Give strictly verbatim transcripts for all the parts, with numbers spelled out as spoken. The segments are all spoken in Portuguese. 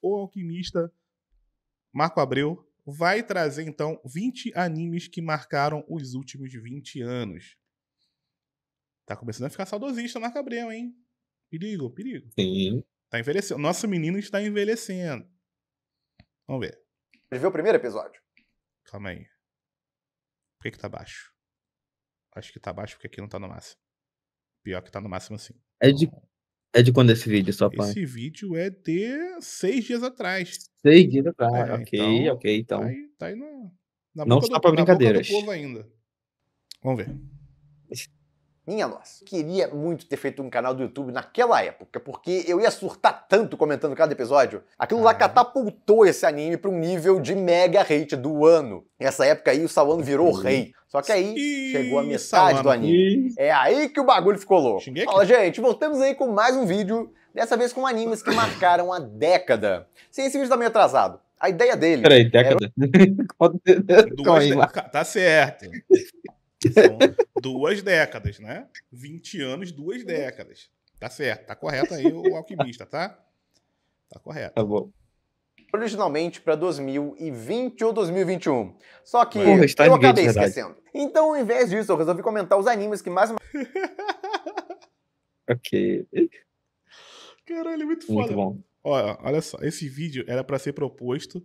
O Alquimista, Marco Abreu, vai trazer, então, vinte animes que marcaram os últimos vinte anos. Tá começando a ficar saudosista, Marco Abreu, hein? Perigo, perigo. Sim. Tá envelhecendo. Nosso menino está envelhecendo. Vamos ver. Ele viu o primeiro episódio? Calma aí. Por que que tá baixo? Acho que tá baixo porque aqui não tá no máximo. Pior que tá no máximo, sim. É de, é de quando esse vídeo, só pai? Esse vídeo é de seis dias atrás. Seis dias atrás, é, ok, então, ok, então. Tá aí, tá aí na, na não só pra brincadeiras. Boca do povo ainda. Vamos ver. Minha nossa, queria muito ter feito um canal do YouTube naquela época, porque eu ia surtar tanto comentando cada episódio. Aquilo ah. lá catapultou esse anime para um nível de mega hate do ano. Nessa época aí o Sawano virou uhum. rei. Só que aí Ih, chegou a metade Sawano. do anime. Ih. É aí que o bagulho ficou louco. Fala, gente, voltamos aí com mais um vídeo, dessa vez com animes que marcaram a década. Sim, esse vídeo tá meio atrasado. A ideia dele... Peraí, década? Era... Duas de... Tá certo. São duas décadas, né? vinte anos, duas décadas. Tá certo, tá correto aí o Alquimista, tá? Tá correto. Tá bom. Originalmente para dois mil e vinte ou dois mil e vinte e um. Só que Porra, eu acabei esquecendo. Então, ao invés disso, eu resolvi comentar os animes que mais... ok. Caralho, é muito foda. Muito bom. Olha, olha só, esse vídeo era para ser proposto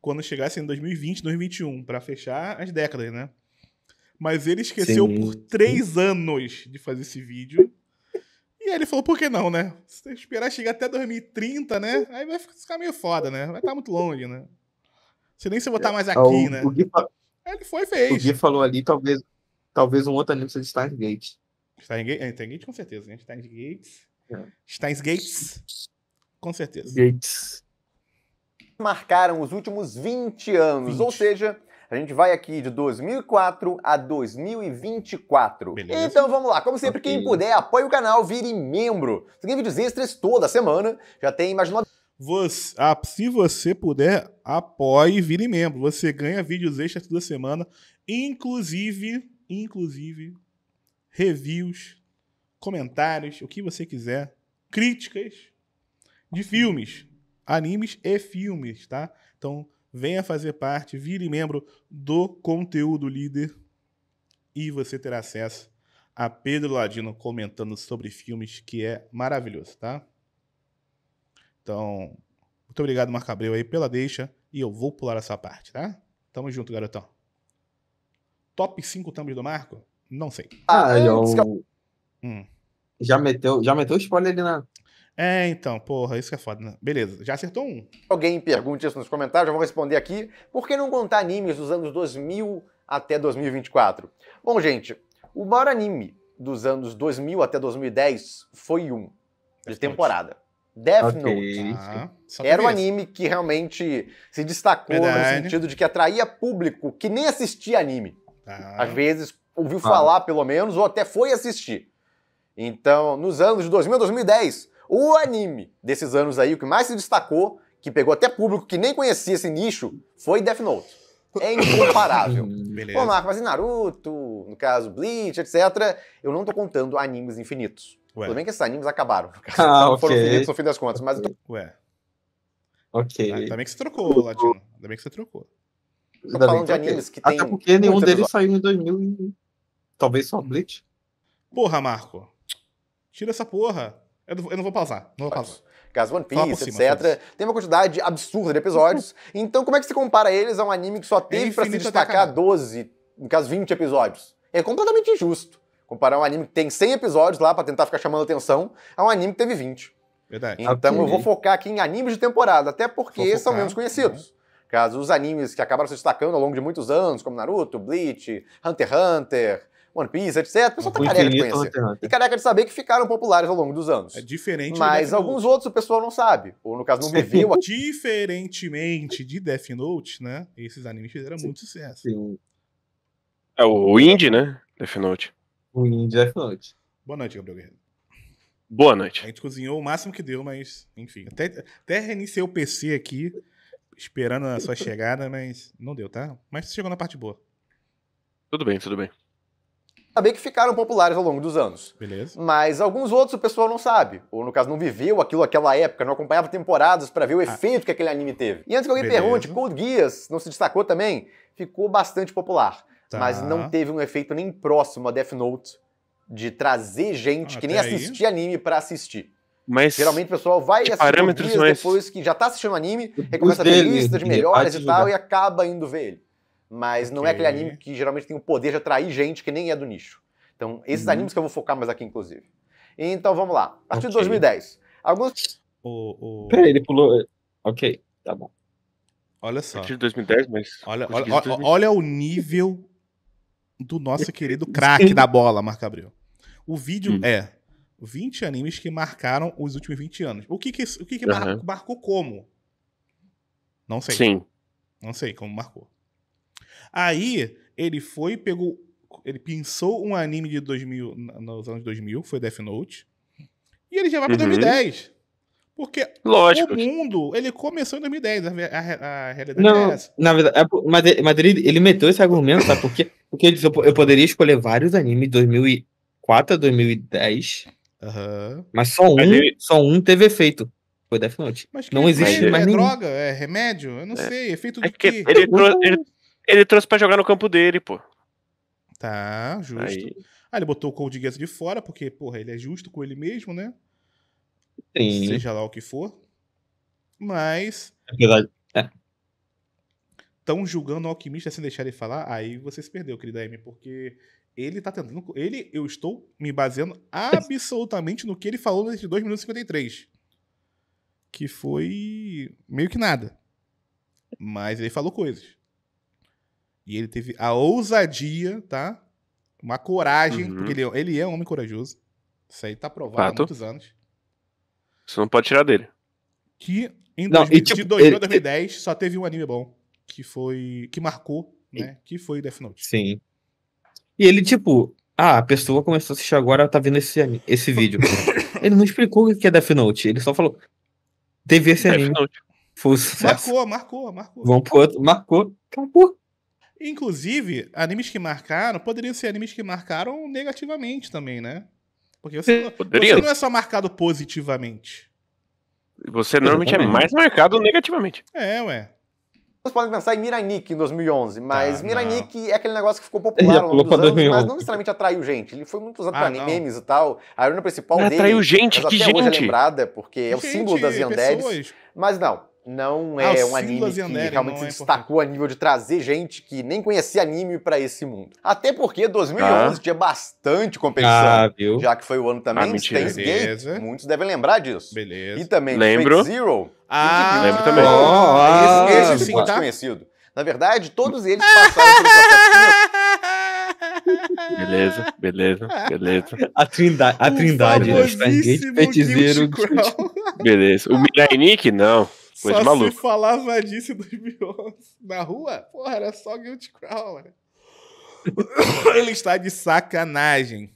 quando chegasse em dois mil e vinte, dois mil e vinte e um, para fechar as décadas, né? Mas ele esqueceu Sim. por três anos de fazer esse vídeo. E aí ele falou, por que não, né? Se esperar chegar até dois mil e trinta, né? Aí vai ficar meio foda, né? Vai estar muito longe, né? Se nem se botar mais aqui, o, né? O Gui, aí ele foi e fez. O Gui falou ali, talvez, talvez um outro anime seja Steins;Gate. Steins;Gate? É, Steins;Gate com certeza, né? Steins;Gate. É. Steins;Gate? Com certeza. Gates. Marcaram os últimos vinte anos, vinte. Ou seja... A gente vai aqui de dois mil e quatro a dois mil e vinte e quatro. Beleza. Então vamos lá. Como sempre, okay. quem puder, apoie o canal, vire membro. Você tem vídeos extras toda semana. Já tem mais de nove... Você, ah, se você puder, apoie e vire membro. Você ganha vídeos extras toda semana. Inclusive, inclusive, reviews, comentários, o que você quiser. Críticas de filmes, animes e filmes, tá? Então... Venha fazer parte, vire membro do Conteúdo Líder e você terá acesso a Pedro Ladino comentando sobre filmes, que é maravilhoso, tá? Então, muito obrigado, Marco Abreu, aí pela deixa e eu vou pular essa parte, tá? Tamo junto, garotão. Top cinco thumbs do Marco? Não sei. Ah, eu... Hum. Já meteu, já meteu o spoiler ali na... É, então, porra, isso que é foda, né? Beleza, já acertou um. Alguém pergunte isso nos comentários, eu vou responder aqui. Por que não contar animes dos anos dois mil até dois mil e vinte e quatro? Bom, gente, o maior anime dos anos dois mil até dois mil e dez foi um, de temporada. Death Note. Ah, era um anime que realmente se destacou Verdade. no sentido de que atraía público que nem assistia anime. Ah. Às vezes ouviu ah. falar, pelo menos, ou até foi assistir. Então, nos anos de dois mil a dois mil e dez... O anime desses anos aí, o que mais se destacou, que pegou até público que nem conhecia esse nicho, foi Death Note. É incomparável. Beleza. Pô, Marco, mas em Naruto, no caso Bleach, etcétera, eu não tô contando animes infinitos. Ué. Tudo bem que esses animes acabaram. Ah, okay. Foram infinitos no fim das contas, mas... Eu tô... Ué. Ok. Ah, também que você trocou, Latino. Também que você trocou. Tô falando de animes que tem... Até porque nenhum deles saiu em dois mil e... Talvez só Bleach. Porra, Marco. Tira essa porra. Eu não vou pausar, não vou pausar. Caso One Piece, cima, etcétera. Tem uma quantidade absurda de episódios. Então, como é que você compara eles a um anime que só teve pra se destacar doze, no caso vinte episódios? É completamente injusto. Comparar um anime que tem cem episódios lá pra tentar ficar chamando atenção a um anime que teve vinte. Verdade. Então, okay. eu vou focar aqui em animes de temporada, até porque focar, são menos conhecidos. Uhum. Caso os animes que acabaram se destacando ao longo de muitos anos, como Naruto, Bleach, Hunter x Hunter... One Piece, etcétera. O pessoal tá careca de conhecer. E careca de saber que ficaram populares ao longo dos anos. É diferente. Mas alguns outros o pessoal não sabe. Ou no caso não viveu. Diferentemente de Death Note, né? Esses animes fizeram muito sucesso. Sim. É o indie, né? Death Note. O indie Death Note. Boa noite, Gabriel Guerreiro. Boa noite. A gente cozinhou o máximo que deu, mas enfim. Até, até reiniciei o P C aqui, esperando a sua chegada, mas não deu, tá? Mas você chegou na parte boa. Tudo bem, tudo bem. também que ficaram populares ao longo dos anos. Beleza. Mas alguns outros o pessoal não sabe. Ou, no caso, não viveu aquilo naquela época, não acompanhava temporadas pra ver o ah. efeito que aquele anime teve. E antes que alguém Beleza. pergunte, Code Geass não se destacou também? Ficou bastante popular. Tá. Mas não teve um efeito nem próximo a Death Note de trazer gente ah, que nem assistia anime pra assistir. Mas geralmente o pessoal vai assistir dias mais... depois que já tá assistindo anime, recomeça a ter lista de melhores e tal, e acaba indo ver ele. Mas okay. não é aquele anime que geralmente tem o poder de atrair gente que nem é do nicho. Então, esses hum. animes que eu vou focar mais aqui, inclusive. Então, vamos lá. A partir okay. de dois mil e dez. Alguns... O, o... Peraí, ele pulou... Ok, tá bom. Olha só. A partir de dois mil e dez, mas... Olha, olha, olha, olha o nível do nosso querido craque da bola, Marco Abreu. O vídeo hum. é... vinte animes que marcaram os últimos vinte anos. O que que, o que, que uhum. mar, marcou como? Não sei. Sim. Não sei como marcou. Aí, ele foi, pegou... Ele pensou um anime de dois mil, nos anos dois mil, foi Death Note. E ele já vai pra uhum. dois mil e dez. Porque Lógico. o mundo, ele começou em dois mil e dez. A, a, a realidade Não, é essa. Na verdade, é, mas, mas ele, ele meteu esse argumento, sabe? Porque, porque ele disse, eu, eu poderia escolher vários animes de dois mil e quatro a dois mil e dez... Uhum. Mas só um, ele... só um teve efeito. Foi Death Note. Mas que não existe mais é nenhum. Droga, é remédio? Eu não é. sei. Efeito é de quê? Ele, trou ele, ele trouxe pra jogar no campo dele, pô. Tá, justo. Aí ah, ele botou o Code Geass de fora, porque, porra, ele é justo com ele mesmo, né? Sim. Seja lá o que for. Mas... É verdade. Estão é. julgando o Alquimista sem deixar ele falar? Aí você se perdeu, querida M, porque... Ele tá tentando... Ele, eu estou me baseando absolutamente no que ele falou nesses dois minutos e cinquenta e três. Que foi... meio que nada. Mas ele falou coisas. E ele teve a ousadia, tá? Uma coragem, uhum. porque ele, ele é um homem corajoso. Isso aí tá provado Fato. há muitos anos. Você não pode tirar dele. Que em não, dois mil, e tipo, de dois mil a dois mil e dez ele... só teve um anime bom. Que foi... que marcou, né? Que foi Death Note. Sim. E ele, tipo, ah, a pessoa começou a assistir agora, tá vendo esse, esse vídeo. Ele não explicou o que é Death Note, ele só falou, teve esse Death anime. Note. Foi um sucesso. Marcou, marcou, marcou. Vamos pro outro, marcou, acabou. Inclusive, animes que marcaram, poderiam ser animes que marcaram negativamente também, né? Porque você, você não é só marcado positivamente. Você normalmente é mais marcado negativamente. É, ué. Vocês podem pensar em Mirai Nikki em dois mil e onze, mas ah, Mirai Nikki é aquele negócio que ficou popular ao longo dos anos, dois mil e onze. Mas não necessariamente atraiu gente. Ele foi muito usado ah, pra memes e tal. A arena principal não dele atraiu gente, que gente. Hoje é lembrada, porque é o gente, símbolo das Yanderes. Mas não, não é ah, um anime que realmente se é destacou a nível de trazer gente que nem conhecia anime pra esse mundo. Até porque dois mil e onze ah. tinha bastante competição, ah, viu? já que foi o ano também de Steins;Gate. Muitos devem lembrar disso. Beleza. E também Fate Zero. Ah, lembro também. Oh, esse, esse sim, tá? Desconhecido. Na verdade, todos eles passaram pelo processo. Beleza, beleza, beleza. A trindade, a trindade. Feiticeiro. Beleza. O Mirai Nikki, não. Coisa maluca. Só se falava disso em dois mil e onze. Na rua, porra, era só Guilty Crown. Ele está de sacanagem.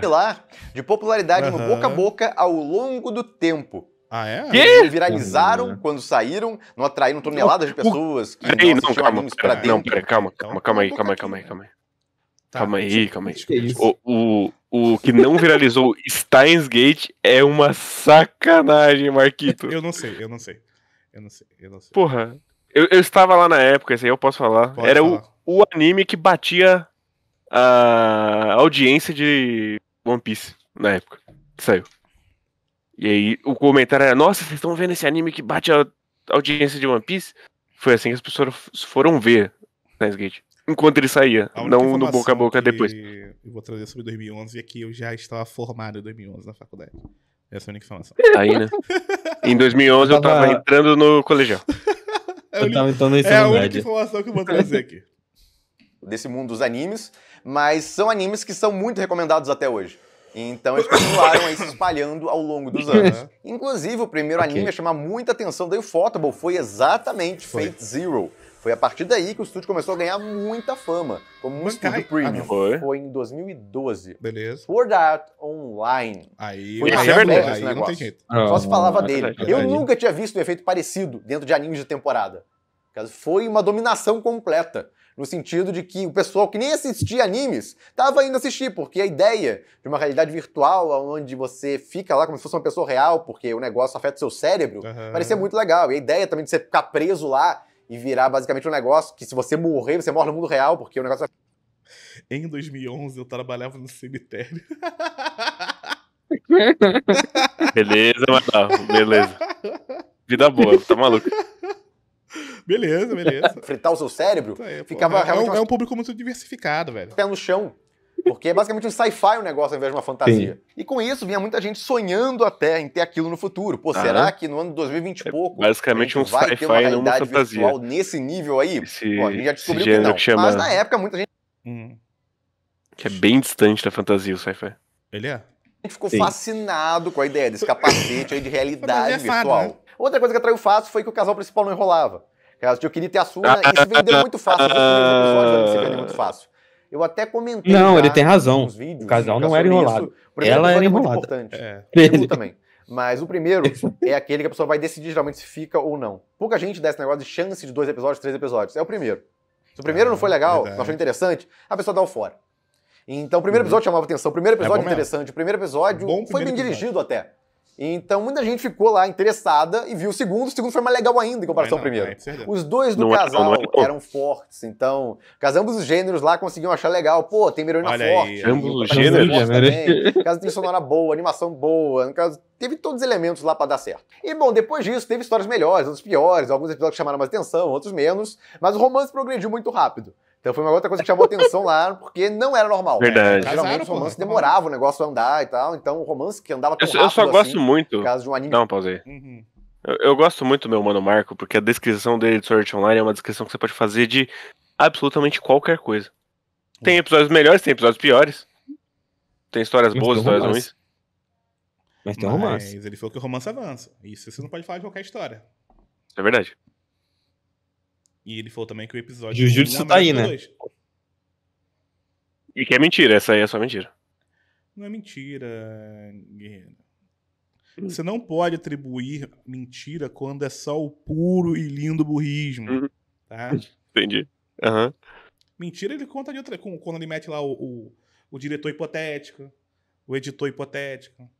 Pilar de popularidade uhum. no boca a boca ao longo do tempo. Ah, é? Que? Viralizaram uhum. quando saíram, não atraíram toneladas de pessoas que Ei, não, não calma, pra não, pera, calma, calma, calma aí, calma aí, calma aí, calma aí. Tá, calma aí, calma aí. É o, o, o que não viralizou Steins;Gate é uma sacanagem, Marquito. Eu não sei, eu não sei. Eu não sei, eu não sei. Porra, eu, eu estava lá na época, esse aí eu posso falar. Pode Era falar. O, o anime que batia a audiência de One Piece na época. Saiu. E aí o comentário era, nossa, vocês estão vendo esse anime que bate a audiência de One Piece? Foi assim que as pessoas foram ver Steins;Gate, enquanto ele saía, não no boca a boca depois. Eu vou trazer sobre dois mil e onze, é que eu já estava formado em dois mil e onze na faculdade. Essa é a única informação. Aí, né? Em dois mil e onze eu tava entrando no colegial. Eu tava entrando É a única informação que eu vou trazer aqui. Desse mundo dos animes, mas são animes que são muito recomendados até hoje. Então eles continuaram aí se espalhando ao longo dos anos. Uhum. Inclusive, o primeiro okay. anime a chamar muita atenção da Ufotable foi exatamente foi. Fate Zero. Foi a partir daí que o estúdio começou a ganhar muita fama, como um estúdio premium. Foi. foi em dois mil e doze. Beleza. Sword Art Online. Aí, foi aí, é verdade. Esse aí não tem jeito. Só se falava não, dele. É Eu nunca tinha visto um efeito parecido dentro de animes de temporada. Foi uma dominação completa. no sentido de que o pessoal que nem assistia animes estava indo assistir, porque a ideia de uma realidade virtual onde você fica lá como se fosse uma pessoa real, porque o negócio afeta o seu cérebro, uhum. parecia muito legal. E a ideia também de você ficar preso lá e virar basicamente um negócio que se você morrer, você morre no mundo real, porque o negócio... Em dois mil e onze eu trabalhava no cemitério. Beleza, mas tá, beleza. Vida boa, tá maluco. Beleza, beleza. Fritar o seu cérebro, aí, ficava é, realmente... É um, uma... é um público muito diversificado, velho. Pé no chão. Porque é basicamente um sci-fi o um negócio ao invés de uma fantasia. Sim. E com isso vinha muita gente sonhando até em ter aquilo no futuro. Pô, ah, será que no ano de dois mil e vinte e pouco é basicamente um sci-fi e uma realidade fantasia virtual nesse nível aí? Esse, Pô, a gente já descobriu que não. Que mas na época muita gente... Hum. Que é bem distante da fantasia o sci-fi. Ele é. A gente ficou Sim. fascinado com a ideia desse capacete aí de realidade é virtual. Fada, né? Outra coisa que atraiu fácil foi que o casal principal não enrolava. Eu queria ter a Suna, e se vendeu muito fácil. Episódios, se vendeu muito fácil. Eu até comentei. Não, ele tem razão. Vídeos, o casal não era enrolado. Primeiro, Ela era enrolada. É. Ele também. Mas o primeiro é aquele que a pessoa vai decidir geralmente se fica ou não. Pouca gente dá esse negócio de chance de dois episódios, três episódios. É o primeiro. Se o primeiro ah, não foi legal, verdade. não foi interessante, a pessoa dá o fora. Então o primeiro episódio chamava atenção, o primeiro episódio é interessante, o primeiro episódio bom foi bem episódio. dirigido até. Então muita gente ficou lá interessada e viu o segundo, o segundo foi mais legal ainda em comparação não, ao primeiro. Não, os dois do não casal não, não, não. eram fortes, então ambos os gêneros lá conseguiam achar legal. Pô, tem heroína forte. Ambos os gêneros. No caso tem sonora boa, animação boa, no caso teve todos os elementos lá pra dar certo. E bom, depois disso teve histórias melhores, outros piores, alguns episódios que chamaram mais atenção, outros menos, mas o romance progrediu muito rápido. Então foi uma outra coisa que chamou atenção lá, porque não era normal. Verdade. Né? Geralmente o romance demorava o negócio a andar e tal, então o romance que andava tão eu, rápido Eu só gosto assim, muito... No caso de um anime... Não, pausei. Uhum. Eu, eu gosto muito do meu mano Marco, porque a descrição dele de Sword Art Online é uma descrição que você pode fazer de absolutamente qualquer coisa. Tem episódios melhores, tem episódios piores. Tem histórias Mas boas, histórias romance. ruins. Mas tem romance. Mas ele falou que o romance avança. Isso você não pode falar de qualquer história. É verdade. E ele falou também que o episódio... Jujutsu tá aí, né? Dois. E que é mentira, essa aí é só mentira. Não é mentira, guerreiro. Uhum. Você não pode atribuir mentira quando é só o puro e lindo burrismo, uhum. tá? Entendi. Uhum. Mentira ele conta de outra... Quando ele mete lá o, o, o diretor hipotético, o editor hipotético.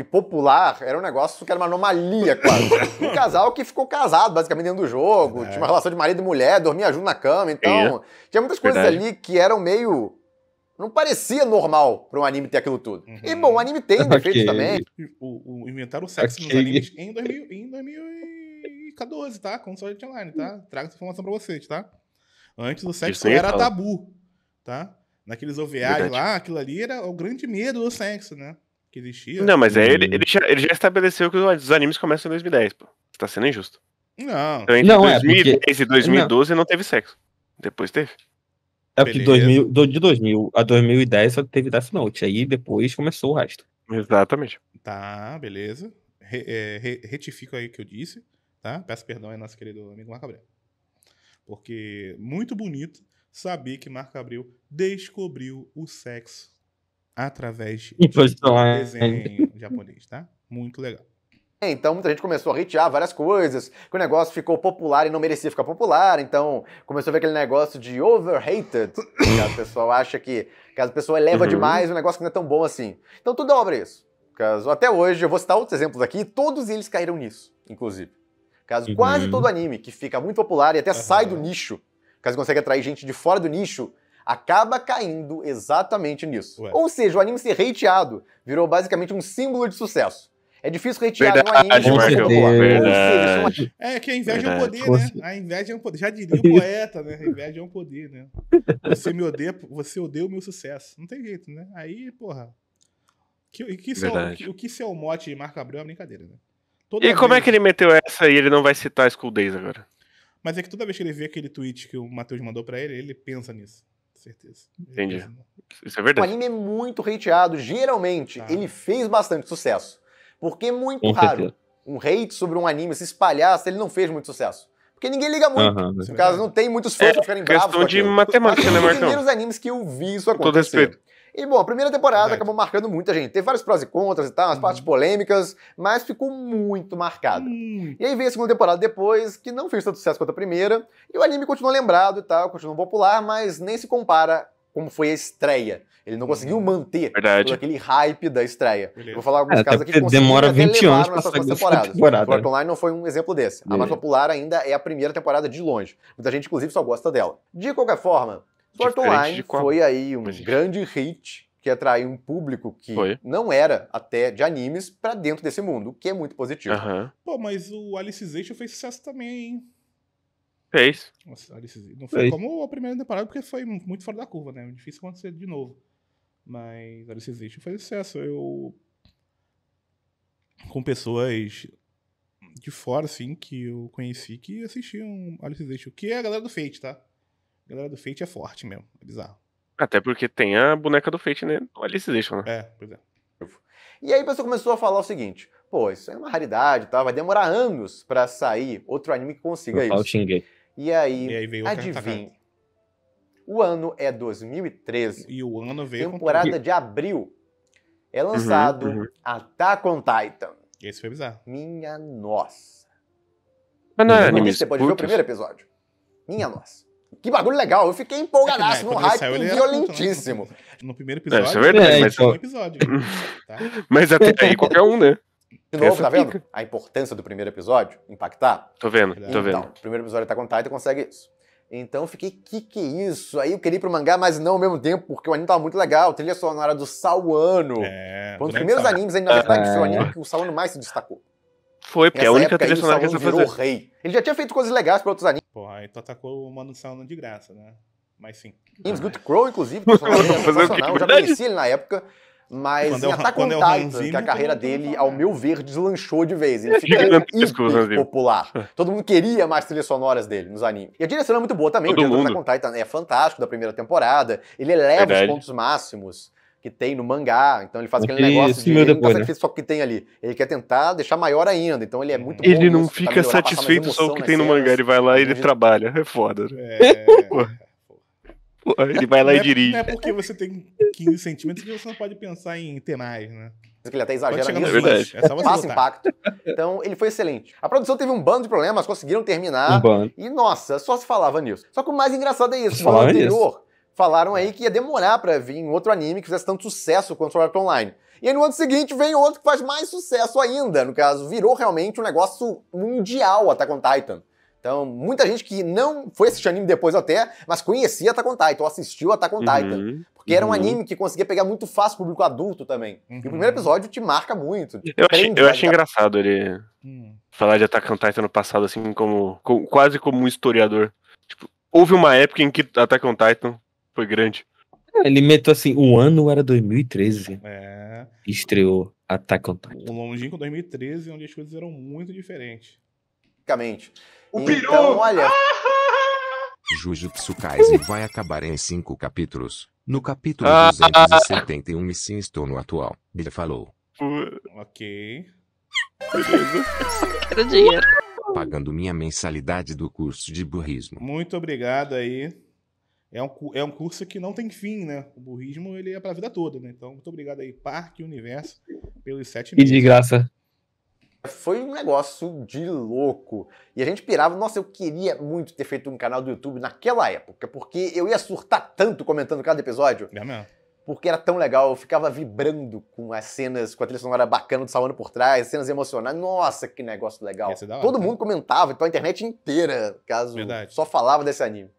E popular era um negócio que era uma anomalia quase. Um casal que ficou casado basicamente dentro do jogo, é. tinha uma relação de marido e mulher, dormia junto na cama, então... É. Tinha muitas coisas Verdade. ali que eram meio... Não parecia normal pra um anime ter aquilo tudo. Uhum. E bom, o anime tem okay. defeitos também. O, o inventaram o sexo okay. nos animes em, dois mil, em dois mil e quatorze, tá? Com o Sword Art Online, tá? Trago essa informação pra vocês, tá? Antes o sexo era fala. tabu, tá? Naqueles O V As lá, aquilo ali era o grande medo do sexo, né? Que existia. Não, mas aí ele, ele, já, ele já estabeleceu que os animes começam em dois mil e dez, pô. Você tá sendo injusto. Não. Então, entre não, dois mil e dez é porque... e dois mil e doze não. não teve sexo. Depois teve. É porque dois mil, de dois mil a dois mil e dez só teve Death Note. Aí depois começou o resto. Exatamente. Tá, beleza. Re, é, re, retifico aí o que eu disse, tá? Peço perdão aí nosso querido amigo Marco Abreu. Porque muito bonito saber que Marco Abreu descobriu o sexo através de desenho japonês, tá? Muito legal. É, então muita gente começou a hatear várias coisas, que o negócio ficou popular e não merecia ficar popular, então começou a ver aquele negócio de overrated, que a pessoa acha que, que a pessoa eleva uhum. demais o negócio que não é tão bom assim. Então tudo obra isso. Caso, até hoje, eu vou citar outros exemplos aqui, todos eles caíram nisso, inclusive. Caso uhum. quase todo anime que fica muito popular e até uhum. sai do nicho, caso consegue atrair gente de fora do nicho, acaba caindo exatamente nisso. Ué. Ou seja, o anime ser hateado virou basicamente um símbolo de sucesso. É difícil hatear um anime. Ou seja, uma... É que a inveja verdade. é um poder, né? A inveja é um poder. Já diria o poeta, né? A inveja é um poder, né? Você me odeia, você odeia o meu sucesso. Não tem jeito, né? Aí, porra... Que, que isso é, que, o que isso é o mote de Marco Abreu é uma brincadeira, né? Toda e como vez... é que ele meteu essa e ele não vai citar School Days agora? Mas é que toda vez que ele vê aquele tweet que o Matheus mandou pra ele, ele pensa nisso. Certeza. Entendi. Isso é verdade. O anime é muito hateado. Geralmente, ah. ele fez bastante sucesso. Porque é muito Com raro certeza. um hate sobre um anime se espalhar se ele não fez muito sucesso. Porque ninguém liga muito. Uhum, no caso, não tem muitos fãs é, que ficarem bravos. É questão de matemática, né, Marcão? Os primeiros animes que eu vi isso acontecer. Com todo respeito. E, bom, a primeira temporada Verdade. acabou marcando muita gente. Teve vários prós e contras e tal, umas uhum. partes polêmicas, mas ficou muito marcada. Uhum. E aí veio a segunda temporada depois, que não fez tanto sucesso quanto a primeira, e o anime continua lembrado e tal, continua popular, mas nem se compara como foi a estreia. Ele não conseguiu manter todo aquele hype da estreia. Beleza. Vou falar alguns é, casos aqui que demora vinte anos para passar de temporada. Sword Art Online não foi um exemplo desse. Beleza. A mais popular ainda é a primeira temporada de longe. Muita gente, inclusive, só gosta dela. De qualquer forma, Sword Art Online foi aí um Mas, grande hit que atraiu um público que foi. não era até de animes pra dentro desse mundo, o que é muito positivo. Uh-huh. Pô, mas o Alicization fez sucesso também, hein? Fez. Nossa, Alicization. Não foi fez. como a primeira temporada, porque foi muito fora da curva, né? Difícil acontecer de novo. Mas Alicization fez sucesso. Eu... Com pessoas de fora, assim, que eu conheci, que assistiam Alicization, que é a galera do Fate, tá? A galera do Fate é forte mesmo, é bizarro. Até porque tem a boneca do Fate, né? O Alicization, né? É, pois é. E aí a pessoa começou a falar o seguinte, pô, isso é uma raridade, tá? Vai demorar anos pra sair outro anime que consiga eu isso. E aí, e aí veio adivinha. O ano é dois mil e treze. E o ano veio temporada com... de abril. É lançado uhum, uhum. Attack on Titan. Esse foi bizarro. Minha nossa. Mas não é anime. Você pode ver o primeiro episódio. Minha nossa. Que bagulho legal, eu fiquei empolgadaço, é, num hype saiu, violentíssimo. Puto, no primeiro episódio, é, isso é verdade, é, mas... Então... episódio, tá? Mas até aí qualquer um, né? De novo, tá vendo? Pica. A importância do primeiro episódio impactar. Tô vendo, então, tô vendo. O primeiro episódio tá com Titan e consegue isso. Então eu fiquei, que que é isso? Aí eu queria ir pro mangá, mas não ao mesmo tempo, porque o anime tava muito legal. Trilha sonora do Sawano. É, foi um dos primeiros sabe. animes, ainda na verdade, ah. foi o anime que o Sawano mais se destacou. Foi, porque é a única trilha sonora que ele virou fazer. rei. Ele já tinha feito coisas legais pra outros animes. Porra, aí tu atacou o Mano Sawano de graça, né? Mas sim. E Guilty Crown, inclusive, personagem sensacional. Eu já conheci ele na época, mas quando em Attack on Titan, que a carreira dele, ao meu ver, deslanchou de vez. Ele ficou hiper popular. Todo mundo queria mais trilhas sonoras dele nos animes. E a direção é muito boa também. O diretor do Attack on Titan é fantástico da primeira temporada. Ele eleva os pontos máximos que tem no mangá, então ele faz aquele negócio de ele não tá satisfeito só o que tem ali, ele quer tentar deixar maior ainda, então ele é muito bom. Ele não fica satisfeito só o que tem no mangá, ele vai lá e ele trabalha, é foda. É... Pô, ele vai lá e dirige. Não é porque você tem quinze centímetros que você não pode pensar em ter mais, né? Que ele até exagera nisso, mas passa impacto. Então, ele foi excelente. A produção teve um bando de problemas, conseguiram terminar, e nossa, só se falava nisso. Só que o mais engraçado é isso, no anterior... Falaram aí que ia demorar pra vir um outro anime que fizesse tanto sucesso quanto o Sword Art Online. E aí no ano seguinte vem outro que faz mais sucesso ainda. No caso, virou realmente um negócio mundial Attack on Titan. Então, muita gente que não foi assistir anime depois até, mas conhecia Attack on Titan, ou assistiu Attack on Titan. Uhum, porque uhum. era um anime que conseguia pegar muito fácil o público adulto também. Uhum. E o primeiro episódio te marca muito. Te eu achei, eu achei engraçado ele uhum. falar de Attack on Titan no passado, assim, como, como quase como um historiador. Tipo, houve uma época em que Attack on Titan foi grande. É, ele meteu assim, o ano era dois mil e treze. É. Estreou Attack on Titan. O longínquo dois mil e treze, onde as coisas eram muito diferentes. O peru! Então, olha... Ah! Jujutsu Kaisen vai acabar em cinco capítulos. No capítulo ah! duzentos e setenta e um me sim estou no atual. Ele falou. Uh, ok. Quero dinheiro. Pagando minha mensalidade do curso de burrismo. Muito obrigado aí. É um, é um curso que não tem fim, né? O burrismo, ele é pra vida toda, né? Então, muito obrigado aí, Parque Universo, pelos sete meses. E de graça. Foi um negócio de louco. E a gente pirava, nossa, eu queria muito ter feito um canal do YouTube naquela época, porque eu ia surtar tanto comentando cada episódio. É mesmo. Porque era tão legal, eu ficava vibrando com as cenas, com a trilha sonora bacana do Sawano por trás, cenas emocionais. Nossa, que negócio legal. Hora, Todo tá? mundo comentava, então a internet inteira, caso Verdade. só falava desse anime.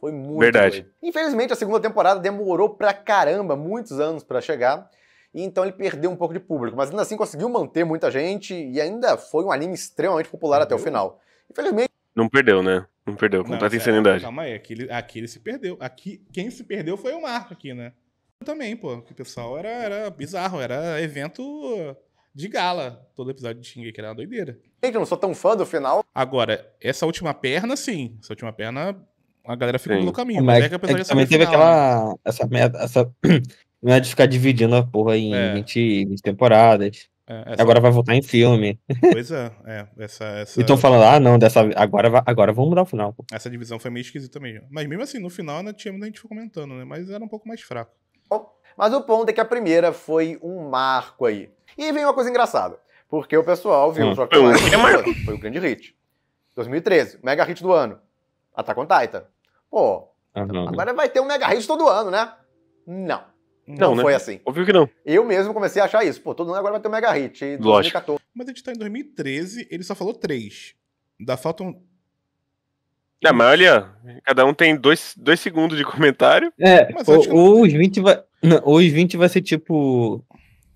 Foi muito Verdade. Doido. Infelizmente, a segunda temporada demorou pra caramba, muitos anos pra chegar, e então ele perdeu um pouco de público, mas ainda assim conseguiu manter muita gente, e ainda foi um anime extremamente popular não até perdeu. o final. Infelizmente... Não perdeu, né? Não perdeu, completa insanidade. Calma aí, aqui, aqui ele se perdeu. Aqui, quem se perdeu foi o Marco aqui, né? Eu também, pô, que o pessoal era, era bizarro, era evento de gala. Todo episódio de Steins;Gate era uma doideira. Eu não sou tão fã do final. Agora, essa última perna, sim. Essa última perna... A galera ficou pelo caminho, mas é que a pessoa já também teve final, aquela... Né? Essa merda, essa... Não é de ficar dividindo a porra em é. vinte, vinte temporadas. É, essa... Agora vai voltar em filme. Pois é, é. Essa, essa... E estão falando, ah, não, dessa... agora, agora vamos mudar o final. Pô. Essa divisão foi meio esquisita mesmo. Mas mesmo assim, no final, né, tinha muita gente comentando, né? Mas era um pouco mais fraco. Mas o ponto é que a primeira foi um marco aí. E vem uma coisa engraçada, porque o pessoal viu hum, o Sword Art Online, foi o grande hit. dois mil e treze, mega hit do ano. Attack on Titan. Pô, ah, não, agora não. vai ter um mega hit todo ano, né? Não. Não, não né? foi assim. Óbvio que não. Eu mesmo comecei a achar isso. Pô, todo ano agora vai ter um mega hit. Em dois mil e quatorze. Lógico. Mas a gente tá em dois mil e treze, ele só falou três. Ainda faltam... Não, mas olha, cada um tem dois, dois segundos de comentário. É, ou, ou os vinte vai... Não, ou os vinte vai ser tipo...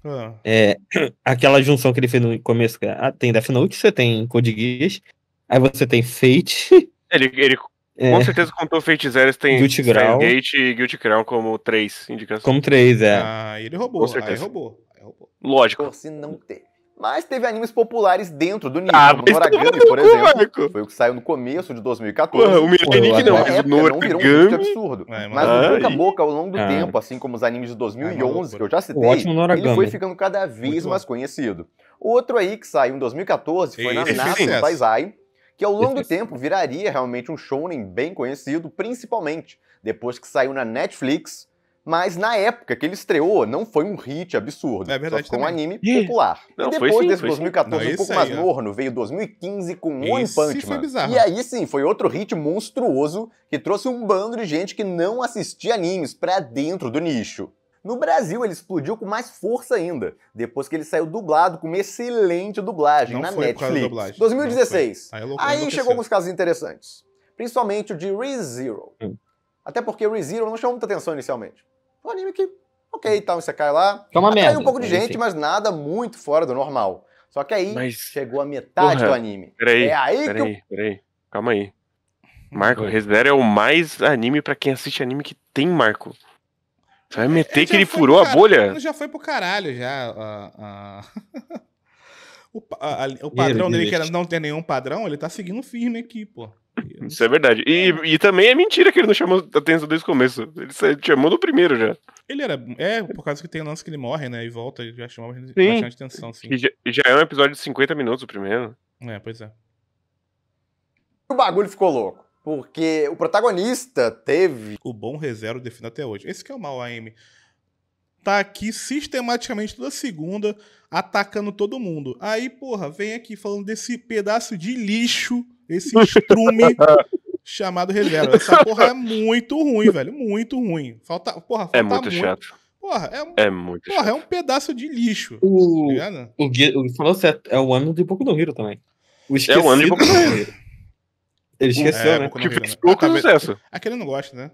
Ah. É, aquela junção que ele fez no começo. Ah, tem Death Note, você tem Code Geass, aí você tem Fate. Ele... ele... É. Com certeza contou Fate Zero, tem Guilty Crown e Guilty Crown como três indicações. Como três, é. Ah, ele roubou, com certeza. Aí roubou. Aí roubou. Lógico. Por se não teve. Mas teve animes populares dentro do nicho. Ah, como Noragami, por exemplo. Marco. Foi o que saiu no começo de dois mil e quatorze. Porra, o Mirai Nikki não, época, não virou um hit absurdo. É, mas o boca a boca ao longo do ah. tempo, assim como os animes de dois mil e onze, ah, que eu já citei, ele foi ficando cada vez Muito mais bom. conhecido. Outro aí que saiu em dois mil e quatorze foi Nanatsu no Taizai, que ao longo do tempo viraria realmente um shounen bem conhecido, principalmente depois que saiu na Netflix, mas na época que ele estreou não foi um hit absurdo, é verdade, só ficou um anime popular. Não, e depois foi sim, desse dois mil e quatorze não, um pouco aí, mais morno, veio dois mil e quinze com One Punch Man. E aí sim, foi outro hit monstruoso que trouxe um bando de gente que não assistia animes pra dentro do nicho. No Brasil, ele explodiu com mais força ainda, depois que ele saiu dublado com uma excelente dublagem não na foi Netflix. Por causa da dublagem. dois mil e dezesseis. Aí, aí chegou alguns casos interessantes, principalmente o de Re:Zero. Hum. Até porque o Re:Zero não chamou muita atenção inicialmente. Um anime que, ok, tá, você cai lá. Toma merda. um pouco de gente, mas nada muito fora do normal. Só que aí mas... chegou a metade Porra, do anime. Peraí, é aí peraí, que eu... peraí, calma aí. Marco, Re:Zero é o mais anime pra quem assiste anime que tem, Marco. Você vai meter ele que ele furou a bolha? Já foi pro caralho, já. Uh, uh... o, a, a, o padrão dele, que era não ter nenhum padrão, ele tá seguindo firme aqui, pô. Isso é verdade. E, e também é mentira que ele não chamou atenção desde o começo. Ele chamou no primeiro já. Ele era... É, por causa que tem o lance que ele morre, né? E volta, ele já chamava sim. bastante atenção, sim. E já, já é um episódio de cinquenta minutos o primeiro. É, pois é. O bagulho ficou louco. Porque o protagonista teve... O bom Re:Zero define até hoje. Esse que é o mal A M. Tá aqui sistematicamente toda segunda, atacando todo mundo. Aí, porra, vem aqui falando desse pedaço de lixo, esse estrume chamado Re:Zero. Essa porra é muito ruim, velho. Muito ruim. Falta, porra, falta é muito, muito chato. Porra, é um, é muito porra, chato. É um pedaço de lixo. O, tá o, Gui, o Gui falou certo. É o ano de Boku no Hero também. O esquecido... É o ano de Boku no Hero. Ele esqueceu, é, né? Que fez pouco sucesso. Aquele não gosta, né?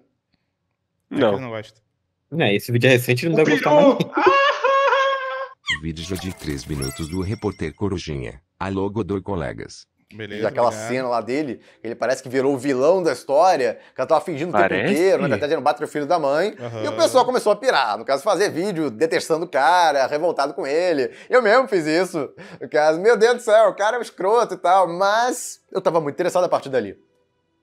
Não. Aquele não gosta. Não, esse vídeo é recente, ele não o deve gostar mais. Vídeo de três minutos do repórter Corujinha. A logo do colegas. Beleza. E aquela obrigado. cena lá dele, ele parece que virou o vilão da história, que ela tava fingindo o tempo inteiro, né? Até dizendo bater o filho da mãe. Uhum. E o pessoal começou a pirar. No caso, fazer vídeo detestando o cara, revoltado com ele. Eu mesmo fiz isso. No caso, meu Deus do céu, o cara é um escroto e tal. Mas eu tava muito interessado a partir dali.